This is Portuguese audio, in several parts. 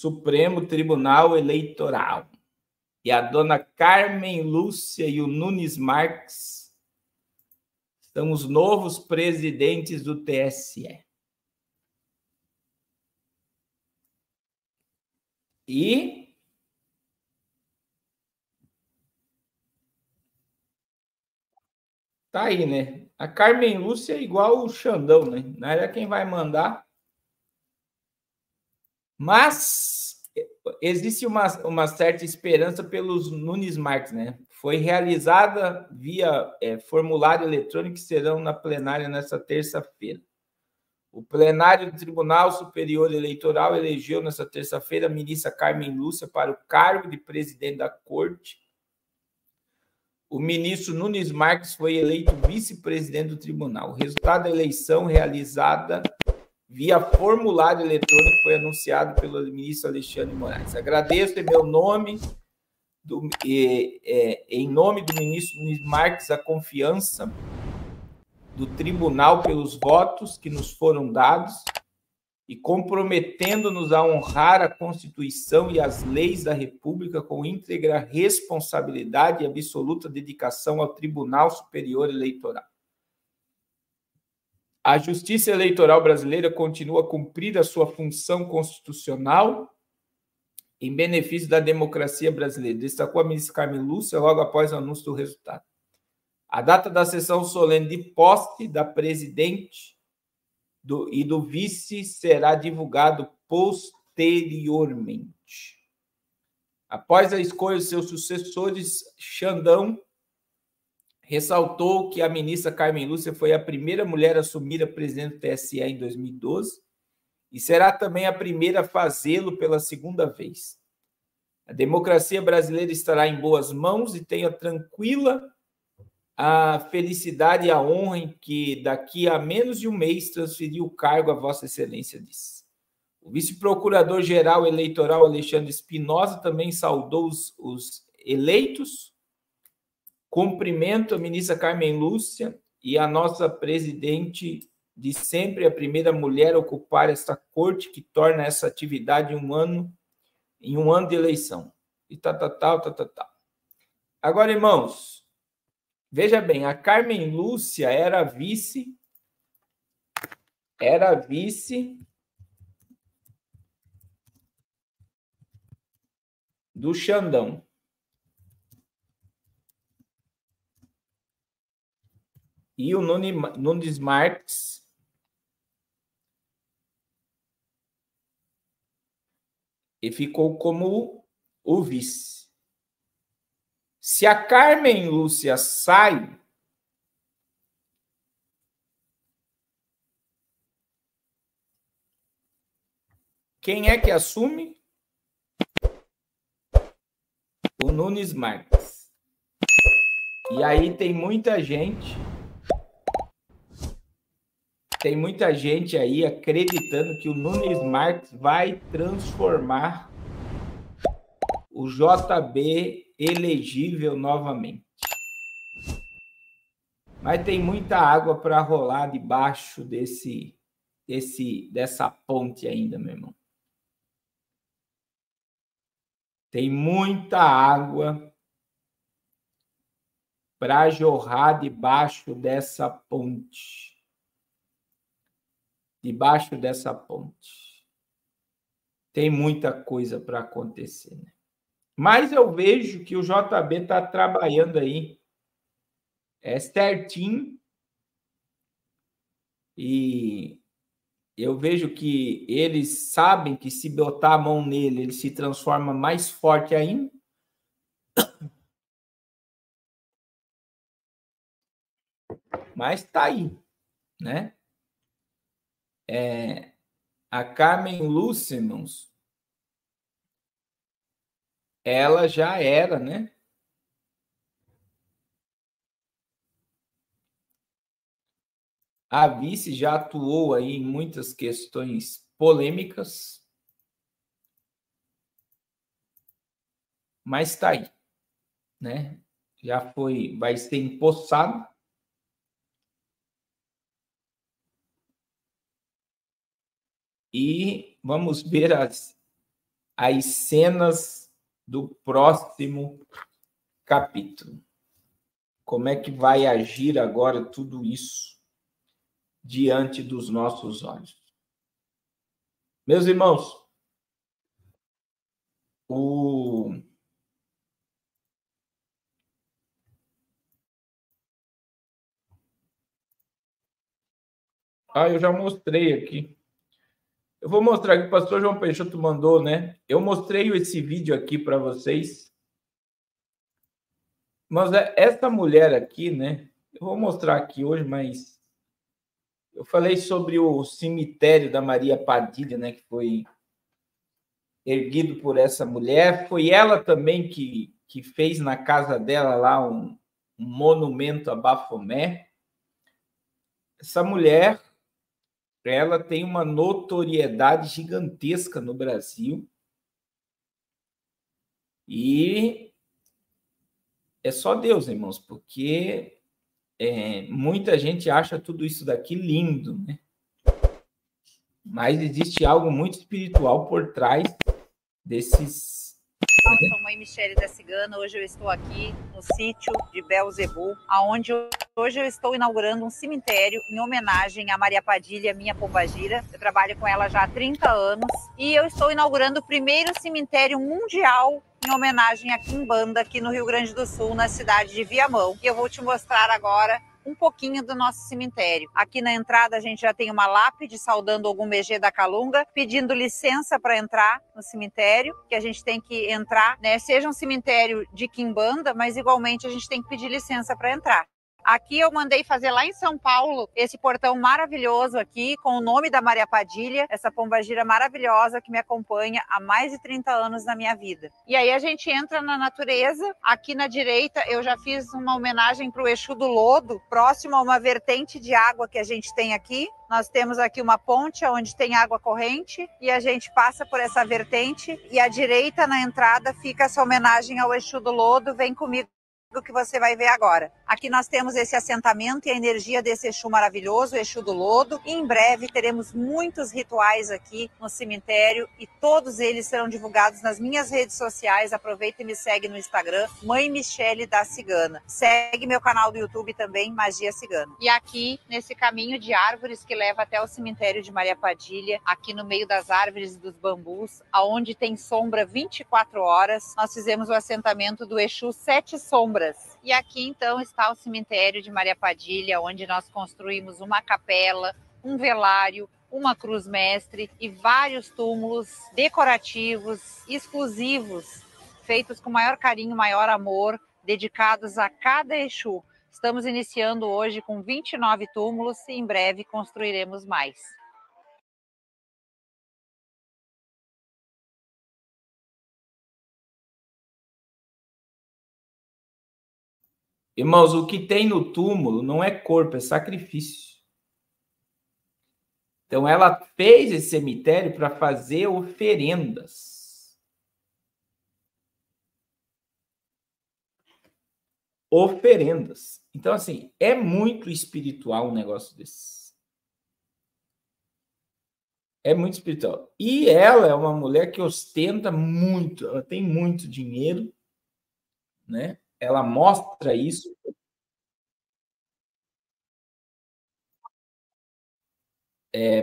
Supremo Tribunal Eleitoral. E a dona Carmen Lúcia e o Nunes Marques são os novos presidentes do TSE. E tá aí, né? A Carmen Lúcia é igual o Xandão, né? Não é quem vai mandar. Mas existe uma certa esperança pelos Nunes Marques, né? Foi realizada via formulário eletrônico que serão na plenária nesta terça-feira. O plenário do Tribunal Superior Eleitoral elegeu nesta terça-feira a ministra Carmen Lúcia para o cargo de presidente da Corte. O ministro Nunes Marques foi eleito vice-presidente do tribunal. O resultado da eleição realizada via formulário eletrônico foi anunciado pelo ministro Alexandre Moraes. Agradeço em meu nome, em nome do ministro Nunes Marques, a confiança do tribunal pelos votos que nos foram dados e comprometendo-nos a honrar a Constituição e as leis da República com íntegra responsabilidade e absoluta dedicação ao Tribunal Superior Eleitoral. A Justiça Eleitoral Brasileira continua a cumprir a sua função constitucional em benefício da democracia brasileira, destacou a ministra Carmen Lúcia logo após o anúncio do resultado. A data da sessão solene de posse da presidente e do vice será divulgado posteriormente. Após a escolha de seus sucessores, Xandão ressaltou que a ministra Carmen Lúcia foi a primeira mulher a assumir a presidência do TSE em 2012 e será também a primeira a fazê-lo pela segunda vez. A democracia brasileira estará em boas mãos e tenha tranquila a felicidade e a honra em que daqui a menos de um mês transferi o cargo a Vossa Excelência, disse. O vice-procurador-geral eleitoral Alexandre Espinosa também saudou os eleitos. Cumprimento a ministra Carmen Lúcia e a nossa presidente de sempre, a primeira mulher a ocupar esta corte que torna essa atividade em um ano de eleição. E tal. Agora, irmãos, veja bem, a Carmen Lúcia era vice do Xandão. E o Nunes Marques e ficou como o vice. Se a Carmen Lúcia sai, quem é que assume? O Nunes Marques. E aí tem muita gente... Tem muita gente aí acreditando que o Nunes Marques vai transformar o JB elegível novamente. Mas tem muita água para rolar debaixo dessa ponte ainda, meu irmão. Tem muita água para jorrar debaixo dessa ponte. Debaixo dessa ponte. Tem muita coisa para acontecer, né? Mas eu vejo que o JB está trabalhando aí certinho. E eu vejo que eles sabem que se botar a mão nele, ele se transforma mais forte ainda. Mas está aí, né? A Carmen Lúcia, irmãos, ela já era, né? A vice já atuou aí em muitas questões polêmicas, mas está aí, né? Já foi, vai ser empossado. E vamos ver as, as cenas do próximo capítulo. Como é que vai agir agora tudo isso diante dos nossos olhos? Meus irmãos, eu já mostrei aqui. Eu vou mostrar aqui, o pastor João Peixoto mandou, né? Eu mostrei esse vídeo aqui para vocês. Mas essa mulher aqui, né? Eu vou mostrar aqui hoje, mas... Eu falei sobre o cemitério da Maria Padilha, né? Que foi erguido por essa mulher. Foi ela também que fez na casa dela lá um monumento a Bafomé. Essa mulher, ela tem uma notoriedade gigantesca no Brasil e é só Deus, irmãos, porque muita gente acha tudo isso daqui lindo, né? Mas existe algo muito espiritual por trás desses... Eu sou mãe Michele da Cigana, hoje eu estou aqui no sítio de Belzebú, aonde hoje eu estou inaugurando um cemitério em homenagem a Maria Padilha, minha pombagira. Eu trabalho com ela já há 30 anos e eu estou inaugurando o primeiro cemitério mundial em homenagem à Kimbanda, aqui no Rio Grande do Sul, na cidade de Viamão. E eu vou te mostrar agora um pouquinho do nosso cemitério. Aqui na entrada a gente já tem uma lápide saudando algum megê da Calunga, pedindo licença para entrar no cemitério, que a gente tem que entrar, né? Seja um cemitério de Kimbanda, mas igualmente a gente tem que pedir licença para entrar. Aqui eu mandei fazer lá em São Paulo esse portão maravilhoso aqui com o nome da Maria Padilha, essa pombagira maravilhosa que me acompanha há mais de 30 anos na minha vida. E aí a gente entra na natureza. Aqui na direita eu já fiz uma homenagem para o Exu do Lodo, próximo a uma vertente de água que a gente tem aqui. Nós temos aqui uma ponte onde tem água corrente e a gente passa por essa vertente e à direita na entrada fica essa homenagem ao Exu do Lodo, vem comigo que você vai ver agora. Aqui nós temos esse assentamento e a energia desse Exu maravilhoso, o Exu do Lodo. E em breve teremos muitos rituais aqui no cemitério e todos eles serão divulgados nas minhas redes sociais. Aproveita e me segue no Instagram, Mãe Michele da Cigana. Segue meu canal do YouTube também, Magia Cigana. E aqui, nesse caminho de árvores que leva até o cemitério de Maria Padilha, aqui no meio das árvores e dos bambus, aonde tem sombra 24 horas, nós fizemos o assentamento do Exu Sete Sombras. E aqui, então, está o cemitério de Maria Padilha, onde nós construímos uma capela, um velário, uma cruz-mestre e vários túmulos decorativos, exclusivos, feitos com maior carinho, maior amor, dedicados a cada Exu. Estamos iniciando hoje com 29 túmulos e em breve construiremos mais. Irmãos, o que tem no túmulo não é corpo, é sacrifício. Então, ela fez esse cemitério para fazer oferendas. Oferendas. Então, assim, é muito espiritual um negócio desse. É muito espiritual. E ela é uma mulher que ostenta muito, ela tem muito dinheiro, né? Ela mostra isso.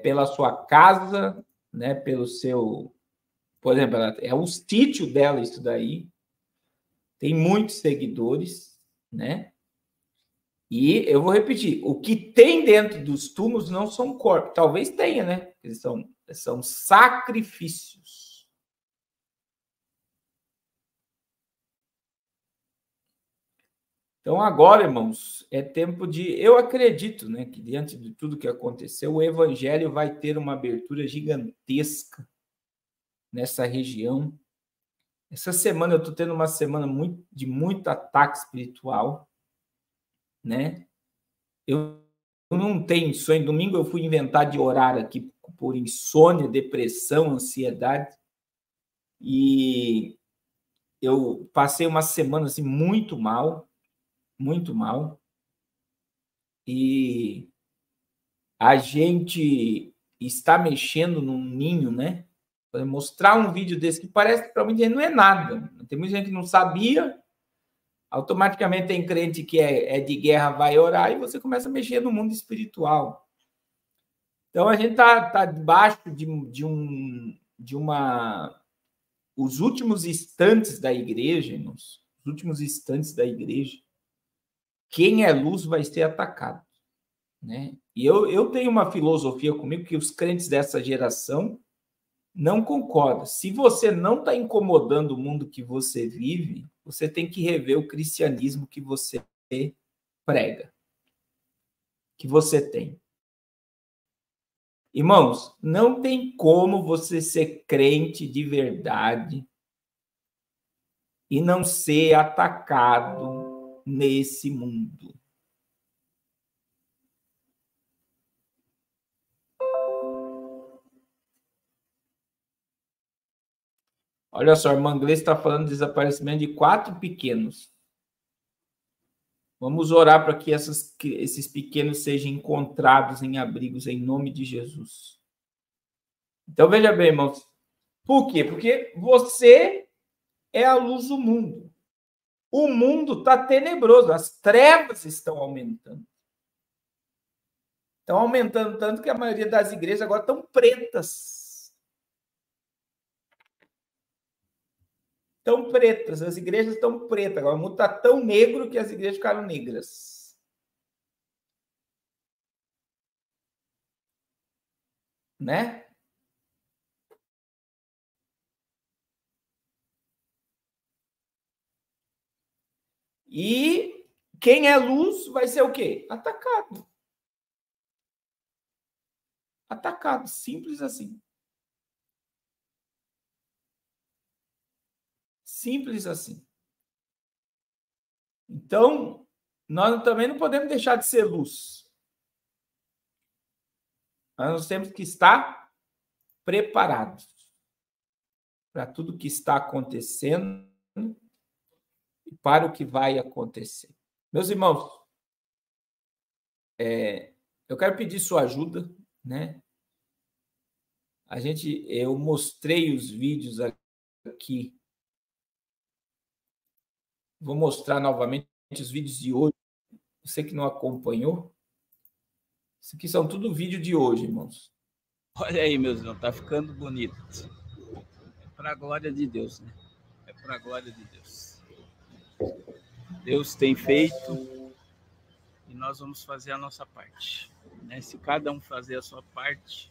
Pela sua casa, né? Pelo seu... Por exemplo, é o sítio dela isso daí. Tem muitos seguidores, né? E eu vou repetir, o que tem dentro dos túmulos não são corpos. Talvez tenha, né? Eles são sacrifícios. Então, agora, irmãos, é tempo de... Eu acredito, né, que diante de tudo que aconteceu, o evangelho vai ter uma abertura gigantesca nessa região. Essa semana, eu estou tendo uma semana de muito ataque espiritual, né? Eu não tenho insônia. Domingo eu fui inventar de orar aqui por insônia, depressão, ansiedade. E eu passei uma semana assim, muito mal. Muito mal, e a gente está mexendo num ninho, né? Mostrar um vídeo desse que parece que para muita gente não é nada. Tem muita gente que não sabia. Automaticamente tem crente que é de guerra, vai orar, e você começa a mexer no mundo espiritual. Então, a gente está debaixo de uma... Os últimos instantes da igreja, irmãos, os últimos instantes da igreja, quem é luz vai ser atacado, né? E eu tenho uma filosofia comigo que os crentes dessa geração não concordam. Se você não está incomodando o mundo que você vive, você tem que rever o cristianismo que você prega, que você tem. Irmãos, não tem como você ser crente de verdade e não ser atacado nesse mundo. Olha só, o irmão Inglês está falando do desaparecimento de 4 pequenos. Vamos orar para que esses pequenos sejam encontrados em abrigos, em nome de Jesus. Então, veja bem, irmãos. Por quê? Porque você é a luz do mundo. O mundo está tenebroso, as trevas estão aumentando. Estão aumentando tanto que a maioria das igrejas agora estão pretas. Estão pretas, as igrejas estão pretas. Agora o mundo está tão negro que as igrejas ficaram negras. Né? E quem é luz vai ser o quê? Atacado. Atacado, simples assim. Simples assim. Então, nós também não podemos deixar de ser luz. Mas nós temos que estar preparados para tudo que está acontecendo e para o que vai acontecer. Meus irmãos, eu quero pedir sua ajuda, né? Eu mostrei os vídeos aqui. Vou mostrar novamente os vídeos de hoje. Você que não acompanhou. Isso aqui são tudo vídeo de hoje, irmãos. Olha aí, meus irmãos, tá ficando bonito. É para a glória de Deus, né? É para a glória de Deus. Deus tem feito e nós vamos fazer a nossa parte, né? Se cada um fazer a sua parte,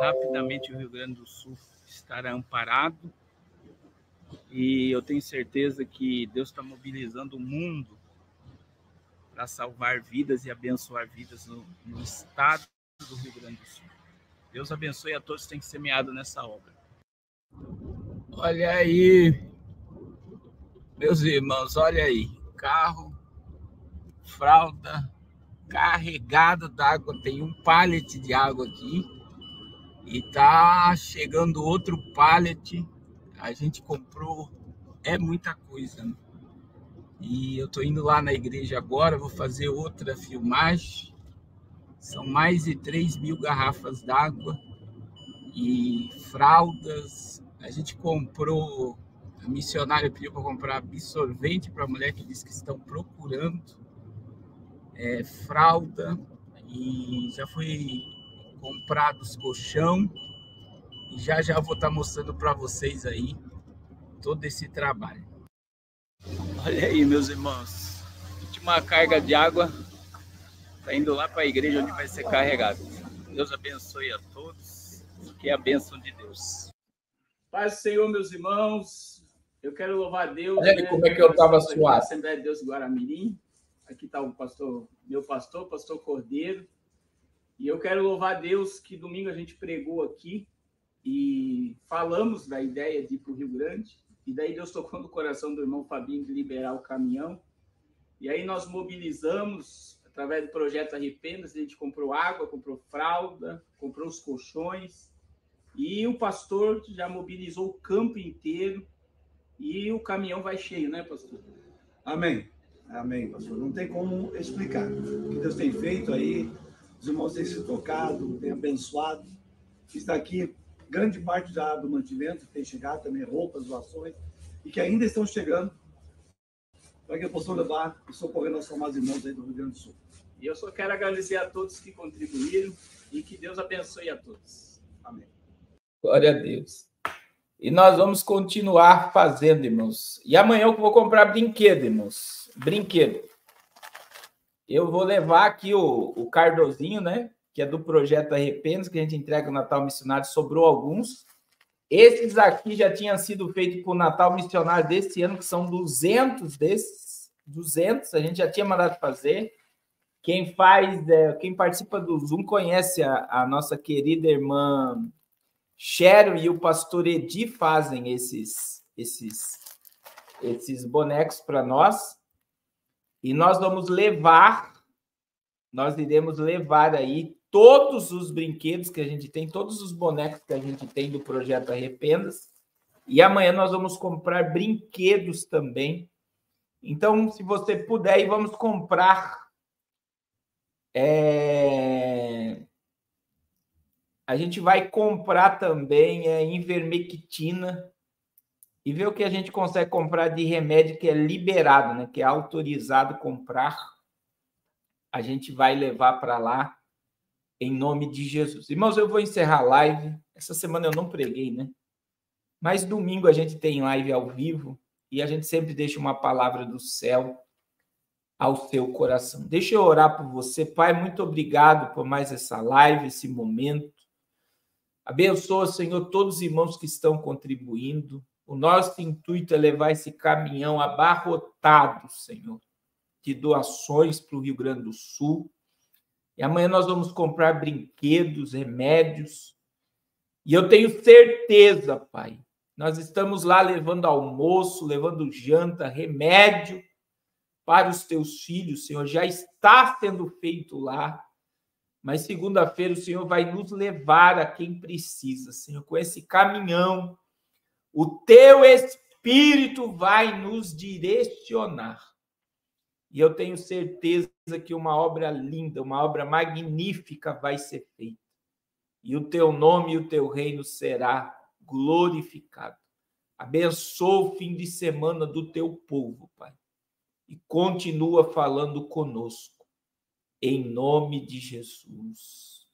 rapidamente o Rio Grande do Sul estará amparado. E eu tenho certeza que Deus está mobilizando o mundo para salvar vidas e abençoar vidas no estado do Rio Grande do Sul. Deus abençoe a todos que têm semeado nessa obra. Olha aí, meus irmãos, olha aí. Carro, fralda, carregado d'água. Tem um pallet de água aqui e está chegando outro pallet. A gente comprou, é muita coisa, né? E eu tô indo lá na igreja agora, vou fazer outra filmagem. São mais de 3.000 garrafas d'água e fraldas. A gente comprou, a missionária pediu para comprar absorvente para a mulher que disse que estão procurando, fralda, e já foi comprado os colchão. E já vou estar mostrando para vocês aí todo esse trabalho. Olha aí, meus irmãos. Última carga de água. Está indo lá para a igreja onde vai ser carregado. Deus abençoe a todos. Que é a bênção de Deus. Paz do Senhor, meus irmãos. Eu quero louvar a Deus. Olha, né? Como é que eu estava suado. Assembleia de Deus Guaramirim. Aqui está o pastor, meu pastor, pastor Cordeiro. E eu quero louvar a Deus que domingo a gente pregou aqui. E falamos da ideia de ir para o Rio Grande, e daí Deus tocou no coração do irmão Fabinho de liberar o caminhão. E aí nós mobilizamos, através do projeto Arrependas, a gente comprou água, comprou fralda, comprou os colchões, e o pastor já mobilizou o campo inteiro, e o caminhão vai cheio, né, pastor? Amém, amém, pastor. Não tem como explicar o que Deus tem feito aí, os irmãos têm se tocado, têm abençoado, está aqui grande parte já do mantimento tem chegado, também roupas, doações, e que ainda estão chegando para que eu possa levar e socorrer nossos amados irmãos aí do Rio Grande do Sul. E eu só quero agradecer a todos que contribuíram e que Deus abençoe a todos. Amém. Glória a Deus. E nós vamos continuar fazendo, irmãos. E amanhã eu vou comprar brinquedo, irmãos. Brinquedo. Eu vou levar aqui o cardozinho, né? Que é do projeto Arrependas, que a gente entrega no Natal Missionário. Sobrou alguns. Esses aqui já tinham sido feitos para o Natal Missionário desse ano, que são 200 desses. 200, a gente já tinha mandado fazer. Quem faz, quem participa do Zoom conhece a nossa querida irmã Cheryl e o pastor Edi fazem esses bonecos para nós. E nós vamos levar, nós iremos levar aí todos os brinquedos que a gente tem, todos os bonecos que a gente tem do projeto Arrependas. E amanhã nós vamos comprar brinquedos também. Então, se você puder, e vamos comprar... A gente vai comprar também Ivermectina e ver o que a gente consegue comprar de remédio que é liberado, né? Que é autorizado comprar. A gente vai levar para lá em nome de Jesus. Irmãos, eu vou encerrar a live. Essa semana eu não preguei, né? Mas domingo a gente tem live ao vivo e a gente sempre deixa uma palavra do céu ao seu coração. Deixa eu orar por você. Pai, muito obrigado por mais essa live, esse momento. Abençoa, Senhor, todos os irmãos que estão contribuindo. O nosso intuito é levar esse caminhão abarrotado, Senhor, de doações para o Rio Grande do Sul. E amanhã nós vamos comprar brinquedos, remédios. E eu tenho certeza, Pai, nós estamos lá levando almoço, levando janta, remédio para os teus filhos, Senhor, já está sendo feito lá, mas segunda-feira o Senhor vai nos levar a quem precisa, Senhor, com esse caminhão, o teu Espírito vai nos direcionar, e eu tenho certeza que uma obra linda, uma obra magnífica vai ser feita, e o teu nome e o teu reino será glorificado. Abençoa o fim de semana do teu povo, Pai, e continua falando conosco, em nome de Jesus.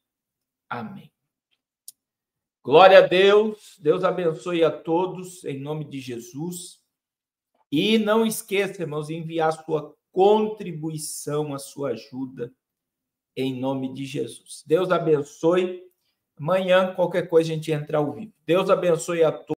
Amém. Glória a Deus, Deus abençoe a todos, em nome de Jesus. E não esqueça, irmãos, de enviar a sua contribuição, a sua ajuda, em nome de Jesus. Deus abençoe. Amanhã, qualquer coisa, a gente entra ao vivo. Deus abençoe a todos.